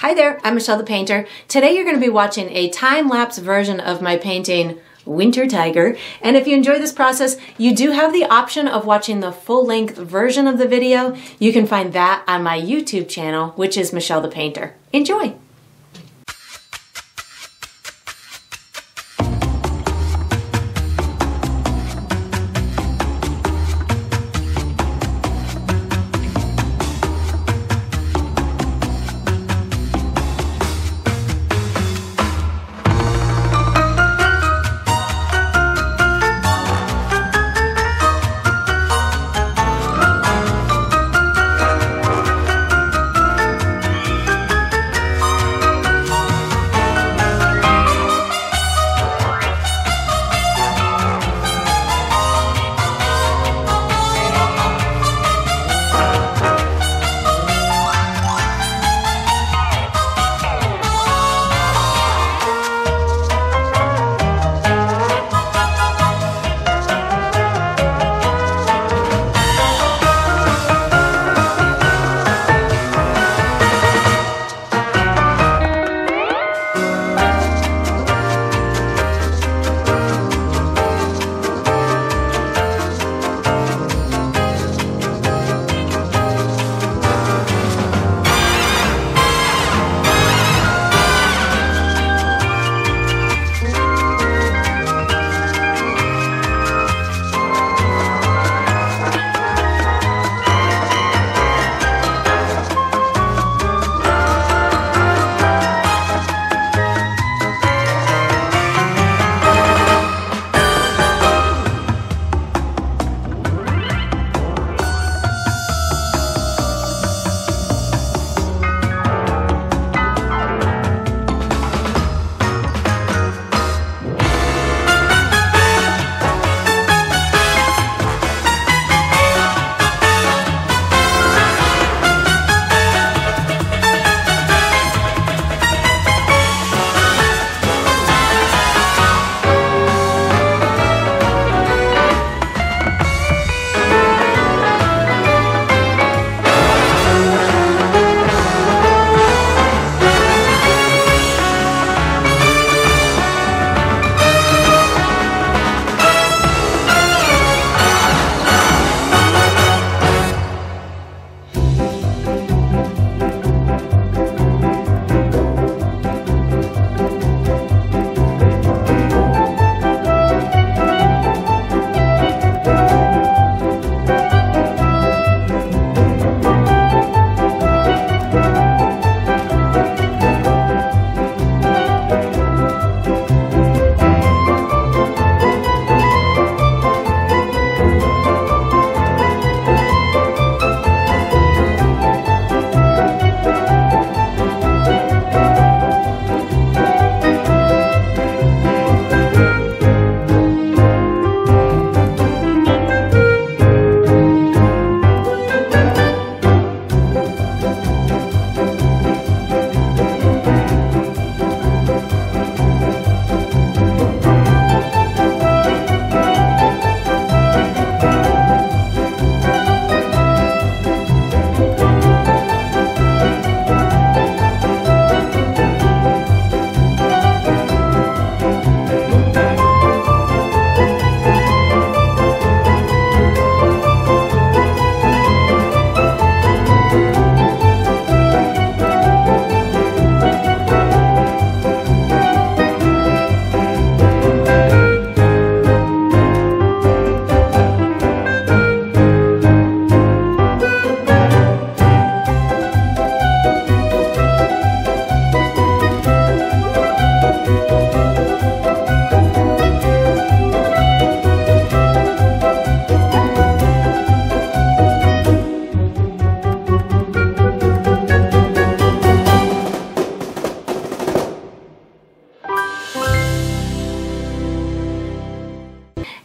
Hi there, I'm Michelle the Painter. Today you're going to be watching a time-lapse version of my painting, Winter Tiger. And if you enjoy this process, you do have the option of watching the full-length version of the video. You can find that on my YouTube channel, which is Michelle the Painter. Enjoy!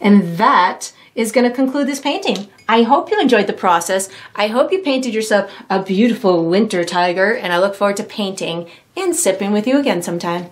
And that is going to conclude this painting. I hope you enjoyed the process. I hope you painted yourself a beautiful winter tiger, and I look forward to painting and sipping with you again sometime.